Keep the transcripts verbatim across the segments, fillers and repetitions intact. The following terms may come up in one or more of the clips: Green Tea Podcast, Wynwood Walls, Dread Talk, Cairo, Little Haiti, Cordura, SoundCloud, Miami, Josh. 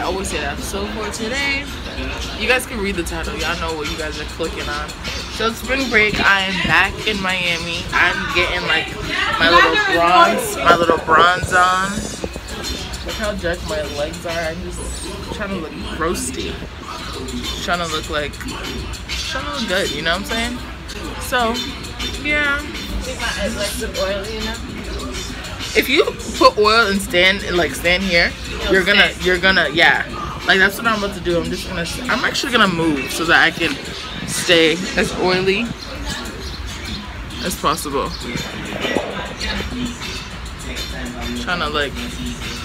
I always say that. So for today, you guys can read the title. Y'all know what you guys are clicking on. So it's spring break. I am back in Miami. I'm getting like my little bronze, my little bronze on. Look how jacked my legs are. I'm just trying to look roasty. Trying to look like, trying to look good. You know what I'm saying? So, yeah. I think my eyes like look oily enough. If you put oil and stand and like stand here, you're gonna you're gonna yeah. Like that's what I'm about to do. I'm just gonna I'm actually gonna move so that I can stay as oily as possible. I'm trying to like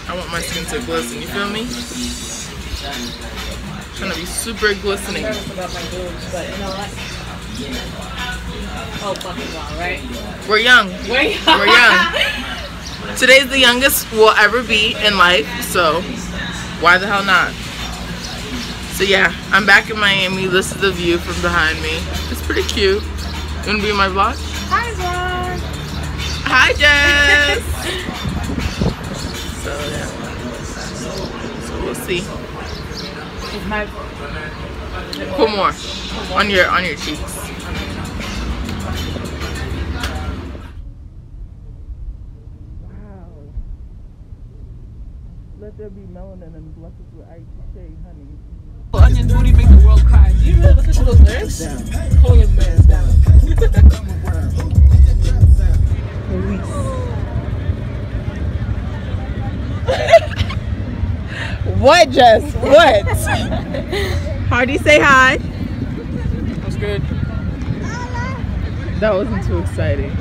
I want my skin to glisten, you feel me? I'm trying to be super glistening. I'm nervous about my boobs, but you know what? Oh fucking God, right? We're young. We're young. We're young. Today's the youngest we'll ever be in life, so why the hell not? So yeah, I'm back in Miami. This is the view from behind me. It's pretty cute. You wanna be in my vlog? Hi vlog! Hi Jess! So yeah. So we'll see. Put more on your on your cheeks. Let there be melanin and bless us with I T shade, honey. Well, Onion Booty make the world cry. Do you really listen to those lyrics? Hold your man down. What, Jess? What? Hardy, say hi. What's good? That wasn't too exciting.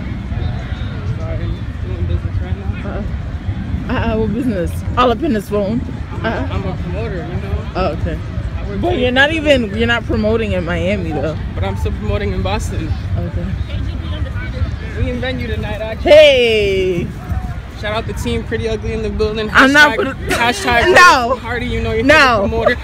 Sorry. Doing business right now? Uh-huh. Uh, what business? All up in this phone. Uh, I'm a promoter, you know. Oh, okay. But you're not even, you're not promoting in Miami, though. But I'm still promoting in Boston. Okay. We in venue tonight, actually. Hey! Shout out the team, Pretty Ugly in the building. Hashtag, I'm not putting... Hashtag no. Hardy, you know you're no. a promoter.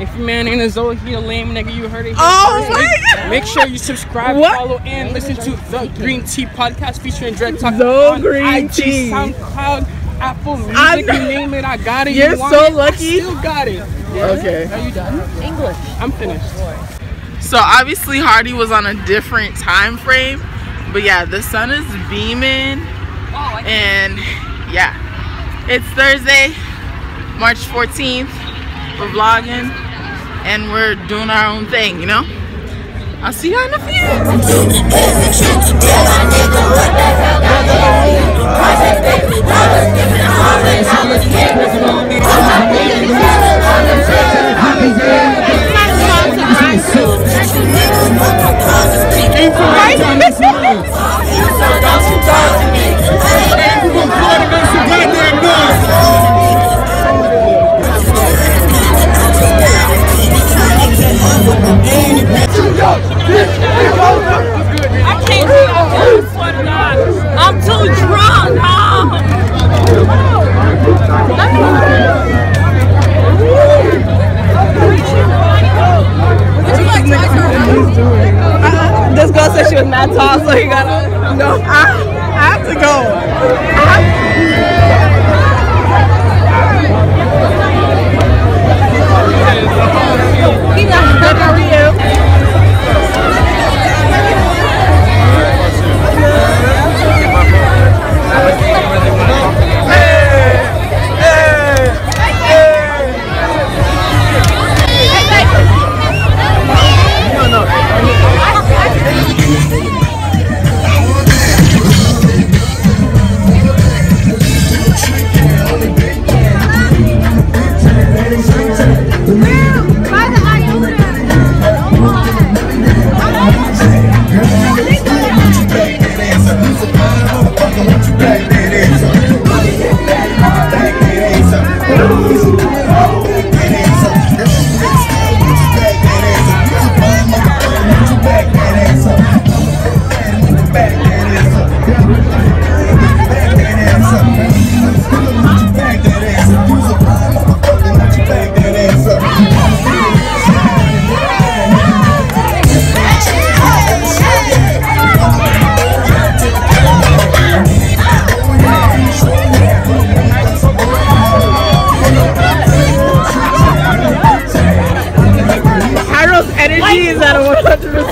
If your man ain't a Zoe, he a lame nigga, you heard it. Oh my God. Make sure you subscribe, what? follow, and listen to The Green Tea Podcast featuring Dread Talk on I G, SoundCloud, Apple Music, I you name it, I got it. You're you want so it. lucky. I still got it. Yeah. Okay. Are you done? English. I'm finished. So obviously Hardy was on a different time frame, but yeah, the sun is beaming, oh, and yeah, it's Thursday, March fourteenth. We're vlogging, and we're doing our own thing, you know. I'll see you in a few. I can't do this one, God. I'm too drunk, huh? This girl said she was not tall, so you gotta no. I, I have to go. I have to go. How are you? No, no.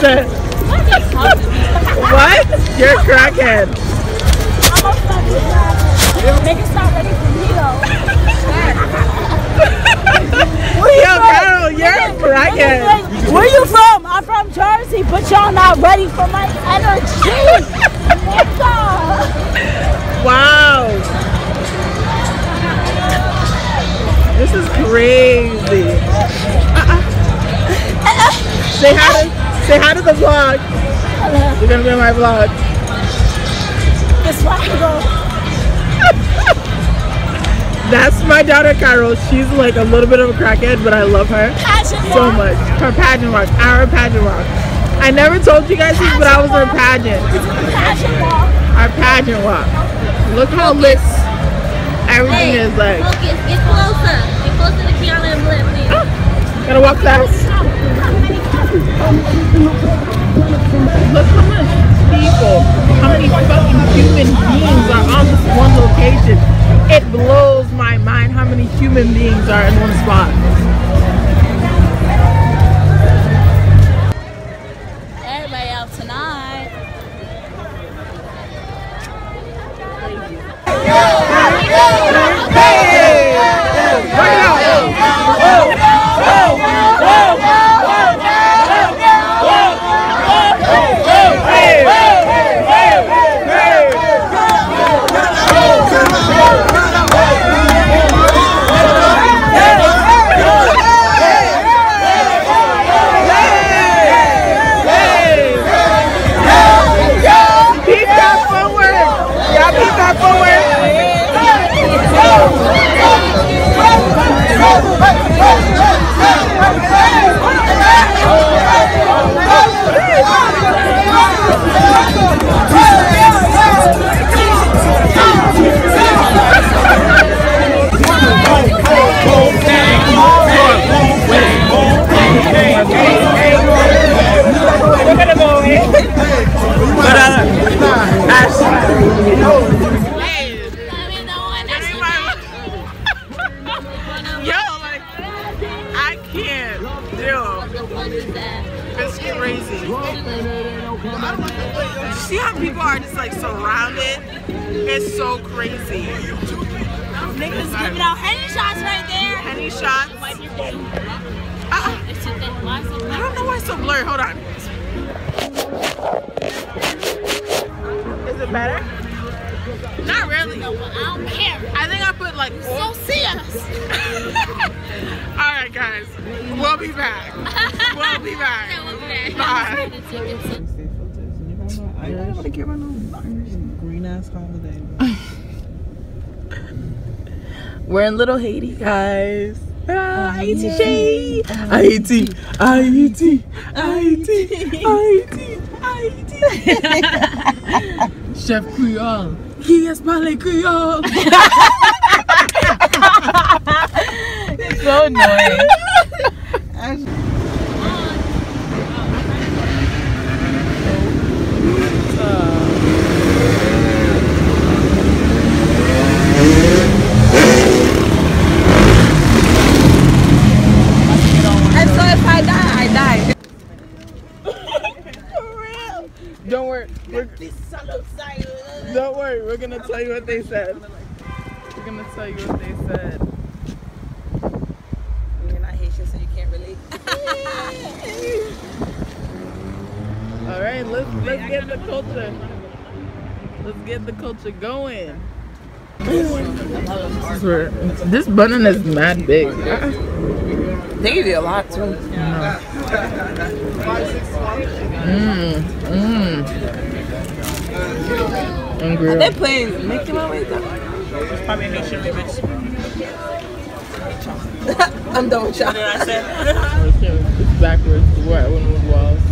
said. What? You're a crackhead. I'm a fucking crackhead. Niggas not ready for me though. Yo, Carol, you're a crackhead. Where you from? I'm from Jersey, but y'all not ready for my energy. Wow. This is crazy. Uh-uh. Uh-uh. Say hi to, say hi to the vlog. Hello. You're gonna be on my vlog. It's That's my daughter Cairo. She's like a little bit of a crackhead, but I love her pageant so walk. much. Her pageant walk, our pageant walk. I never told you guys this, but I was walk. her pageant. pageant walk. Our pageant walk. Look how lit everything hey, is like. Focus. Get closer. Get closer to Kiana and Blip, please. Oh, gotta walk fast. Look how much people, how many fucking human beings are on this one location. It blows my mind how many human beings are in one spot. Everybody out tonight. We're in Little Haiti, guys. Haiti, Haiti, Haiti, Haiti, Haiti, Haiti. Chef Creole. Qui est parle Creole? It's so annoying. Don't worry, we're gonna tell you what they said. We're gonna tell you what they said. You're not Haitian, so you can't relate. All right, let's let's get the culture. Let's get the culture going. This button is mad big. They eat a lot too. No. Mm, mm. Are they playing Mickey Mouse? It's probably Haitian remix. I'm done with y'all. It's backwards. We're at Wynwood Walls.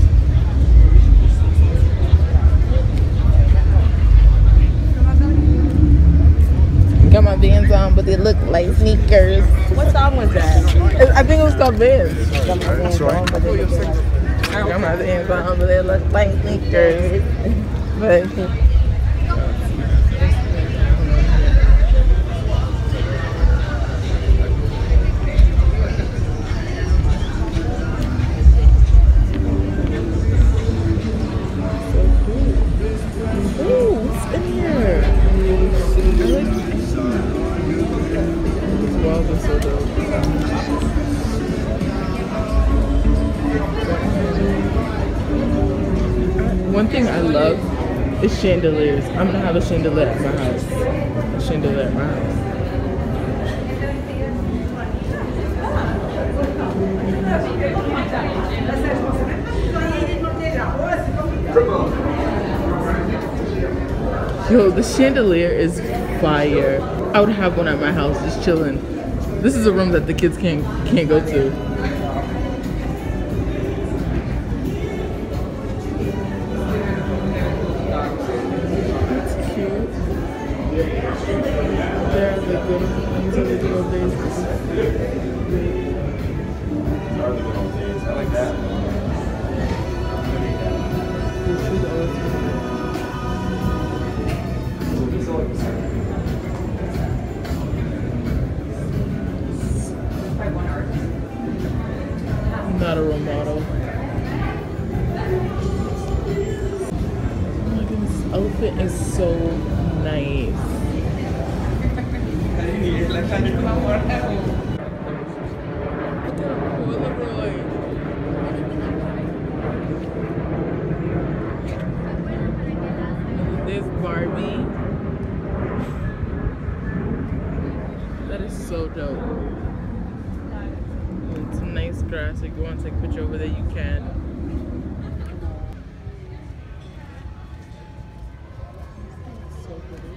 Got my Vans on, but they look like sneakers. What song was that? I think it was called Vans. That's right. Got my Vans on, but they look like sneakers. But. It's chandeliers. I'm gonna have a chandelier at my house. A chandelier at my house. Yo, the chandelier is fire. I would have one at my house, just chilling. This is a room that the kids can't can't go to. Not a role model. Oh my goodness, this outfit is so nice. There's Barbie. That is so dope. Nice grass. If you want to take a picture over there, you can. So pretty.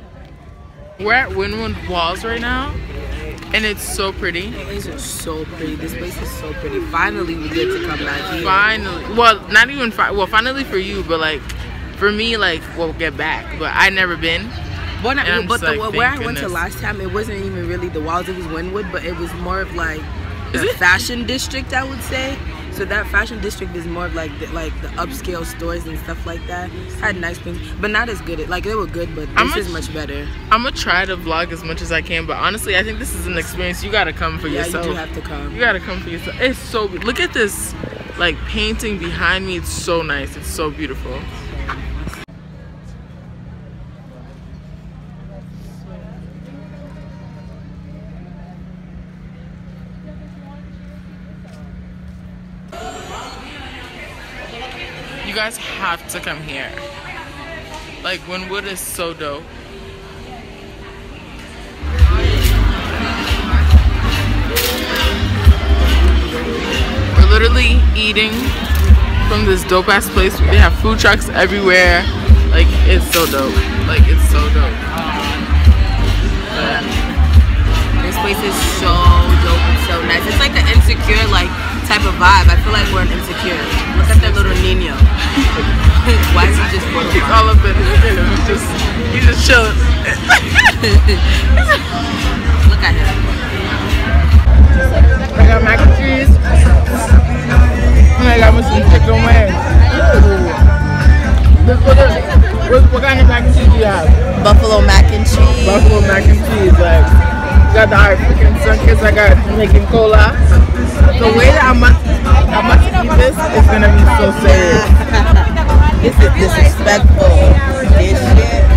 We're at Wynwood Walls right now, and it's so pretty. These are so pretty. This place is so pretty. Finally, we get to come back here. Finally, well, not even fi well, finally for you, but like for me, like we'll get back. But I never been. Well, not, well, but the, like, where I went to last time, it wasn't even really the Walls. It was Wynwood, but it was more of like. The fashion district, I would say. So that fashion district is more of like the, like the upscale stores and stuff like that. Had nice things, but not as good. Like they were good, but this I'm is much better. I'm gonna try to vlog as much as I can, but honestly, I think this is an experience you gotta come for yeah, yourself. Yeah, you do have to come. You gotta come for yourself. It's so be look at this, like painting behind me. It's so nice. It's so beautiful. You guys have to come here. Like Wynwood is so dope. We're literally eating from this dope ass place. They have food trucks everywhere. Like it's so dope. Like it's so dope. But this place is so dope and so nice. It's like an Insecure like type of vibe. I feel like we're an Insecure. Look at that little Nino. Why is he just he's all up in him? He's just, he's just chilling. Look at him. I got mac and cheese. And I got some chicken wings. What kind of mac and cheese do you have? Buffalo mac and cheese. Buffalo mac and cheese. Like, got the African sunkers. I got Jamaican cola. The way that I'm I'm about to eat this is gonna be so serious. This is disrespectful. This shit.